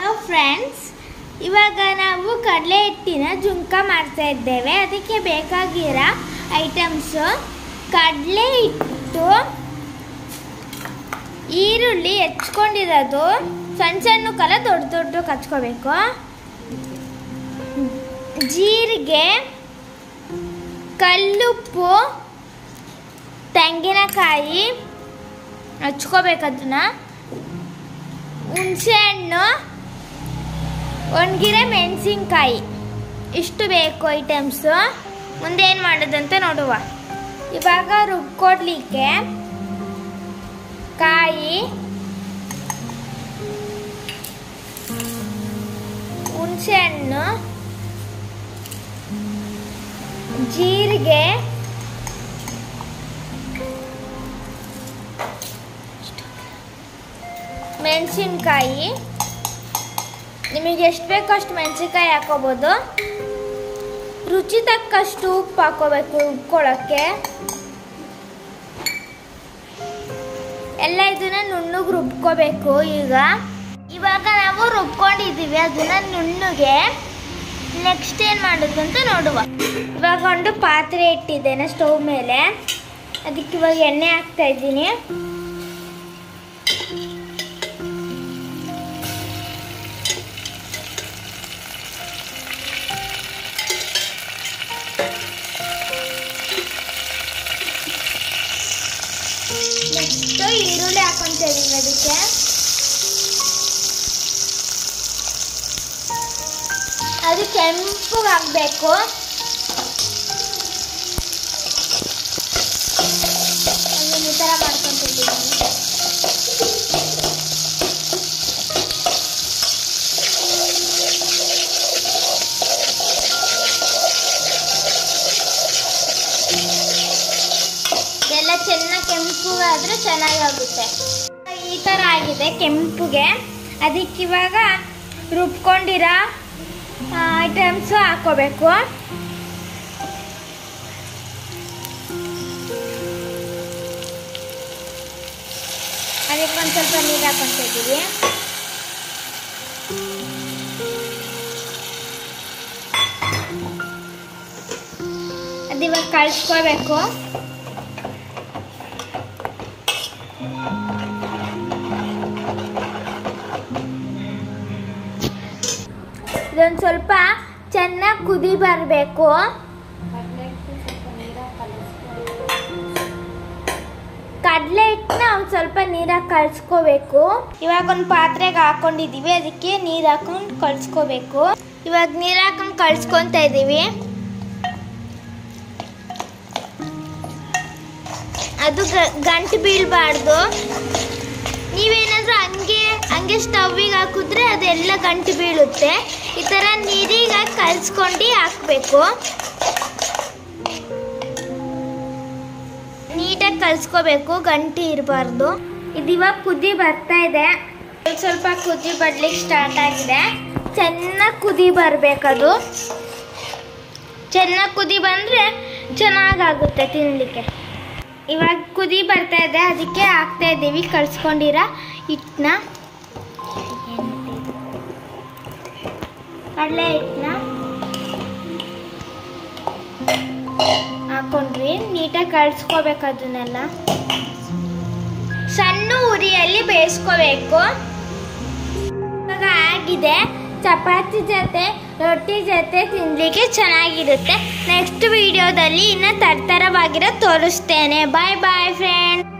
Hello friends इवाग नावु कडले हिट्टिन झुंका माड्ता इद्देवे अदक्के बेकागिरो ऐटम्स कडले हिट्टु ಈರುಳ್ಳಿ ಹೆಚ್ಚಕೊಂಡಿರೋದು ಸಣ್ಣ ಸಣ್ಣಕಲ್ಲ ದೊಡ್ಡ ದೊಡ್ಡ ಕಚ್ಕೋಬೇಕು ಜೀರಿಗೆ ಕಲ್ಲುಪ್ಪು ತೆಂಗಿನಕಾಯಿ ಹಚ್ಕೋಬೇಕು ಅದನ್ನ ಹುಣಸೆಹಣ್ಣು ಒಣಗಿರೋ ಮೆಣಸಿನಕಾಯಿ ಇಷ್ಟು ಬೇಕು ಐಟಮ್ಸ್ ಮುಂದೆ ಏನು ಮಾಡೋದಂತ ನೋಡುವ ಇವಾಗ ರುಬ್ಕೊಡ್ಲಿಕ್ಕೆ काई उनसे न जीरगे मेणसिनकाई निम्गे एष्टु बेको अष्टु मेणसिनकाई हाकोबहुदु रुचि तक्कष्टु उप्पु हाकोबेकु उब्कोळ्ळक्के एल्ल इदन्न नुण्णुगे रुब्कोबेकु इवाग नावु रुब्कोंडिद्दीवि अदन्न नुण्णुगे नेक्स्ट एनु माडोदु अंत नोडुव इवाग ओंदु पात्रे इट्टिदेने स्टव मेले अदक्के इवाग एण्णे हाक्ता इद्दीनि नेक्स्ट ಈರುಳ್ಳಿ ಹಾಕೊಂತ ಇದೀನಿ ಅದಕ್ಕೆ ಅದು ಕೆಂಪಗೆ ಆಗಬೇಕು ಈ ತರ ಮಾಡ್ಕೊಂತ ಇದೀನಿ चेन्ना केंपु आदरे चेन्नागि आगुत्ते ई तर आगिदे केंपुगे अदक्के इवाग रुब्कोंडिरो आइटम्स हाकोबेकु अदक्के ओंद स्वल्प नीरु हाकोंता इद्दीनि अद इवाग कलिस्कोबेकु ಇದೊಂದು ಸ್ವಲ್ಪ ಚೆನ್ನಾಗಿ ಕುದಿ ಬರಬೇಕು ಕಡಲೆ ಹಿಟ್ಟನ್ನ ಒಂದು ಸ್ವಲ್ಪ ನೀರಾಗಿ ಕಲಸ್ಕೋಬೇಕು ಇವಾಗ ಒಂದು ಪಾತ್ರೆಗೆ ಹಾಕೊಂಡಿದ್ದೀವಿ ಅದಕ್ಕೆ ನೀರು ಹಾಕೊಂಡು ಕಲಸ್ಕೋಬೇಕು ಇವಾಗ ನೀರು ಹಾಕೊಂಡು ಕಲಸ್ಕೊಂತಾ ಇದೀವಿ ಅದು ಗಂಟು ಬೀಳಬಾರ್ದು ನೀವೇನಾದರೂ ಹಂಗೆ ಸ್ಟವ್ವಿಗೆ ಹಾಕಿದ್ರೆ ಅದೆಲ್ಲ ಗಂಟು ಬೀಳುತ್ತೆ ಈ ತರ ನೀರಿಗೆ ಕಲಸ್ಕೊಂಡು ಹಾಕಬೇಕು ನೀಟಾಗಿ ಕಲಸ್ಕೋಬೇಕು ಗಂಟು ಇರಬಾರ್ದು ಇದಿವಾಗ ಕುದಿ ಬರ್ತಾ ಇದೆ ಸ್ವಲ್ಪ ಕುದಿ ಬರ್ಲಿಕ್ಕೆ ಸ್ಟಾರ್ಟ್ ಆಗಿದೆ ಚೆನ್ನಾಗಿ ಕುದಿ ಬರಬೇಕದು ಚೆನ್ನಾಗಿ ಕುದಿ ಬಂದ್ರೆ ಚೆನ್ನಾಗಾಗುತ್ತೆ ತಿನ್ನಲಿಕ್ಕೆ ಇವಾಗ ಕುದಿ ಬರ್ತಾ ಇದೆ ಅದಕ್ಕೆ ಹಾಕ್ತಾ ಇದೀವಿ ಕಲಸ್ಕೊಂಡಿರೋ ಹಿಟ್ಟನ್ನ ಕಡಲೆ ಹಿಟ್ಟನ್ನ ಹಾಕೊಂಡ್ವಿ ನೀಟಾಗಿ ಕಲಸ್ಕೋಬೇಕು ಅದನ್ನೆಲ್ಲ ಸಣ್ಣ ಉರಿಯಲ್ಲಿ ಬೇಯಿಸ್ಕೋಬೇಕು ಇವಾಗ ಆಗಿದೆ ಚಪಾತಿ ಜೊತೆ ರೊಟ್ಟಿ ಜೊತೆ ತಿನ್ನಲಿಕ್ಕೆ ಚೆನ್ನಾಗಿರುತ್ತೆ ನೆಕ್ಸ್ಟ್ ವಿಡಿಯೋದಲ್ಲಿ ಇನ್ನ ತರತರವಾಗಿರೋ ತೋರಿಸ್ತೇನೆ ಬಾಯ್ ಬಾಯ್ ಫ್ರೆಂಡ್ಸ್.